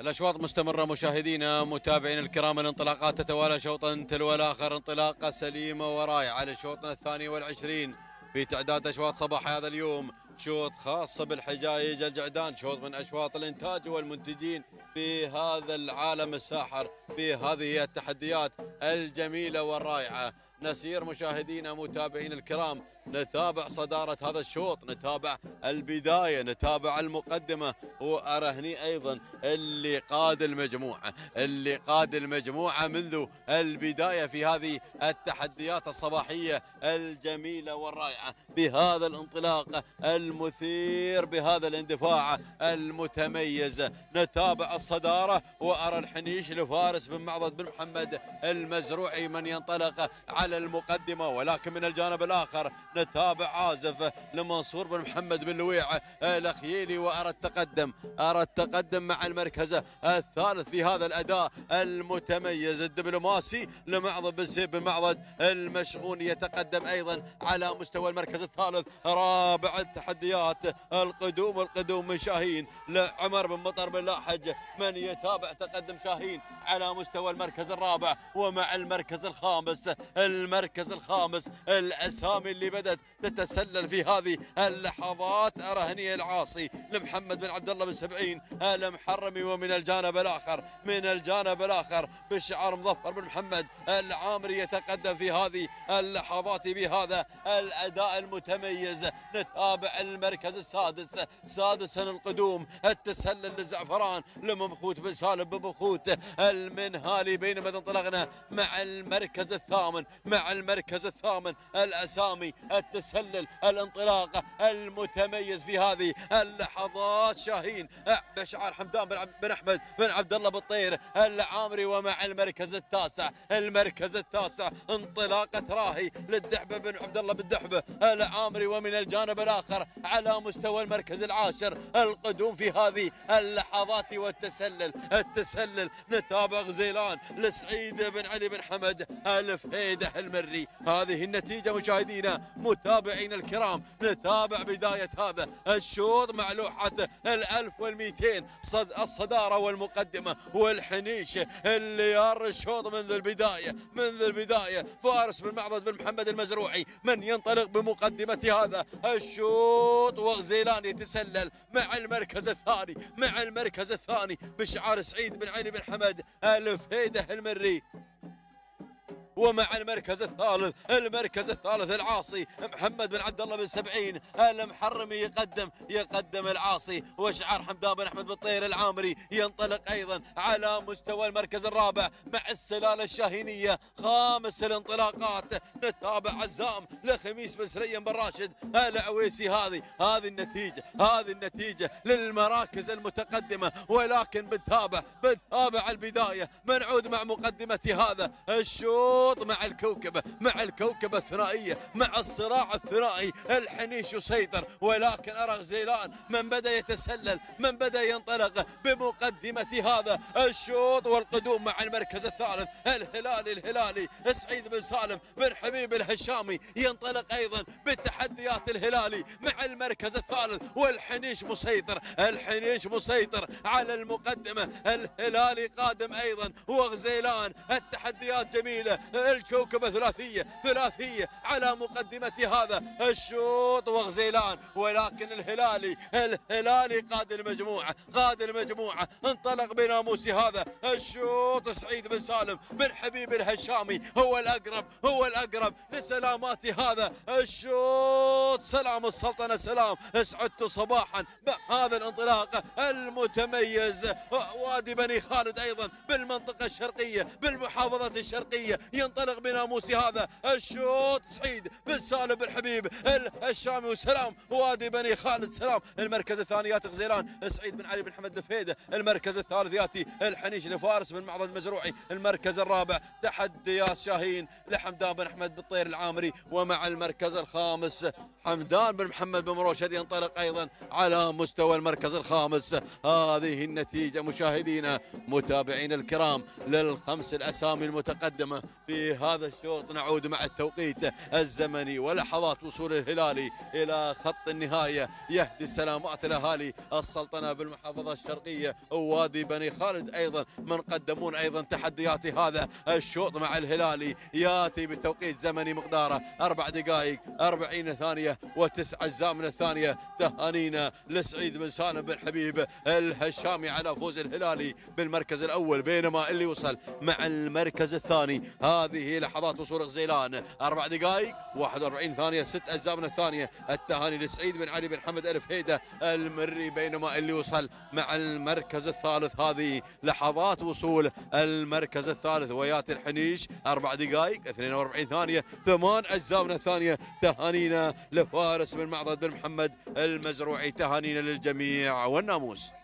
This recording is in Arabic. الأشواط مستمرة مشاهدينا متابعين الكرام، الانطلاقات تتوالى شوطا تلو الآخر، انطلاقة سليمة ورائعة لشوطنا الثاني والعشرين في تعداد أشواط صباح هذا اليوم. شوط خاص بالحجايج الجعدان، شوط من أشواط الإنتاج والمنتجين في هذا العالم الساحر، في هذه التحديات الجميلة والرائعة. نسير مشاهدينا متابعين الكرام، نتابع صدارة هذا الشوط، نتابع البداية، نتابع المقدمة، وأرى هني أيضا اللي قاد المجموعة، اللي قاد المجموعة منذ البداية في هذه التحديات الصباحية الجميلة والرائعة، بهذا الانطلاق المثير، بهذا الاندفاع المتميز. نتابع الصدارة وأرى الحنيش لفارس بن معضد بن محمد المزروعي من ينطلق على المقدمة، ولكن من الجانب الآخر نتابع عازف لمنصور بن محمد بن لويع الأخيلي، وأرى التقدم، أرى التقدم مع المركز الثالث في هذا الأداء المتميز. الدبلوماسي لمعضد بن سيف بن معضد المشغون يتقدم أيضا على مستوى المركز الثالث. رابع التحديات القدوم، والقدوم من شاهين لعمر بن مطر بن لاحج من يتابع تقدم شاهين على مستوى المركز الرابع. ومع المركز الخامس، المركز الخامس الأسامي اللي بدت تتسلل في هذه اللحظات. أرى هني العاصي لمحمد بن عبد الله بن سبعين المحرمي، ومن الجانب الآخر، من الجانب الآخر بالشعار مظفر بن محمد العامري يتقدم في هذه اللحظات بهذا الأداء المتميز. نتابع المركز السادس، سادسا القدوم، التسلل للزعفران لممخوت بن سالم بن ممخوت المنهالي، بينما انطلقنا مع المركز الثامن، مع المركز الثامن الأسامي، التسلل، الانطلاق المتميز في هذه اللحظات شاهين بشعار حمدان بن أحمد بن عبد الله بالطير العامري. ومع المركز التاسع، المركز التاسع انطلاقة راهي للدحبة بن عبد الله بالدحبة العامري، ومن الجانب الآخر على مستوى المركز العاشر القدوم في هذه اللحظات والتسلل، التسلل. نتابع غزيلان لسعيد بن علي بن حمد الفهيدة المري. هذه النتيجة مشاهدينا متابعين الكرام، نتابع بداية هذا الشوط مع لوحة الألف والمئتين، الصدارة والمقدمة والحنيش اللي يار الشوط منذ البداية، منذ البداية. فارس بن معضد بن محمد المزروعي من ينطلق بمقدمة هذا الشوط، وغزيلان يتسلل مع المركز الثاني، مع المركز الثاني بشعار سعيد بن علي بن حمد الفهيدة المري. ومع المركز الثالث، المركز الثالث العاصي محمد بن عبد الله بن سبعين المحرمي يقدم، يقدم العاصي، وشعار حمدان بن أحمد بالطير العامري ينطلق أيضا على مستوى المركز الرابع مع السلالة الشاهينية. خامس الانطلاقات نتابع عزام لخميس بن سريم بن راشد العويسي. هذه النتيجة، هذه النتيجة للمراكز المتقدمة، ولكن بنتابع البداية. بنعود مع مقدمة هذا الشوط مع الكوكبة، مع الكوكبة الثنائية، مع الصراع الثنائي. الحنيش يسيطر، ولكن أرى غزيلان من بدأ يتسلل، من بدأ ينطلق بمقدمة هذا الشوط. والقدوم مع المركز الثالث الهلالي، الهلالي سعيد بن سالم بن حبيب الهشامي ينطلق أيضا بالتحديات. الهلالي مع المركز الثالث، والحنيش مسيطر، الحنيش مسيطر على المقدمة. الهلالي قادم أيضا وغزيلان، التحديات جميلة. الكوكبة ثلاثية، ثلاثية على مقدمة هذا الشوط وغزيلان، ولكن الهلالي، الهلالي قاد المجموعة، قاد المجموعة. انطلق بناموس هذا الشوط سعيد بن سالم بن حبيب الهشامي، هو الأقرب، هو الأقرب لسلامات هذا الشوط. سلام السلطنة، سلام اسعدت صباحا بهذا الانطلاق المتميز. وادي بني خالد أيضا بالمنطقة الشرقية، بالمحافظة الشرقية، ينطلق بناموس هذا الشوط سعيد بن سالم بن حبيب الهشامي، وسلام وادي بني خالد. سلام. المركز الثاني ياتي غزيلان سعيد بن علي بن حمد الفهيدة، المركز الثالث ياتي الحنيش لفارس بن معضد المزروعي، المركز الرابع تحديات شاهين لحمدان بن احمد بالطير العامري، ومع المركز الخامس حمدان بن محمد بن مروش ينطلق ايضا على مستوى المركز الخامس. هذه النتيجة مشاهدينا متابعين الكرام للخمس الاسامي المتقدمة في هذا الشوط. نعود مع التوقيت الزمني ولحظات وصول الهلالي إلى خط النهاية. يهدي السلامات الأهالي السلطنة بالمحافظة الشرقية ووادي بني خالد أيضا من قدمون أيضا تحديات هذا الشوط مع الهلالي. يأتي بالتوقيت زمني مقداره 4 دقائق 40 ثانية و9 أجزاء من الثانية. تهانينا لسعيد بن سالم بن حبيب الهشامي على فوز الهلالي بالمركز الأول، بينما اللي وصل مع المركز الثاني هذه لحظات وصول غزيلان 4 دقائق 41 ثانية 6 أجزاء من الثانية. التهاني لسعيد بن علي بن حمد ألف هيدا المري، بينما اللي وصل مع المركز الثالث هذه لحظات وصول المركز الثالث وياتي الحنيش 4 دقائق 42 ثانية 8 أجزاء من الثانية. تهانينا لفارس بن معضد بن محمد المزروعي. تهانينا للجميع والناموس.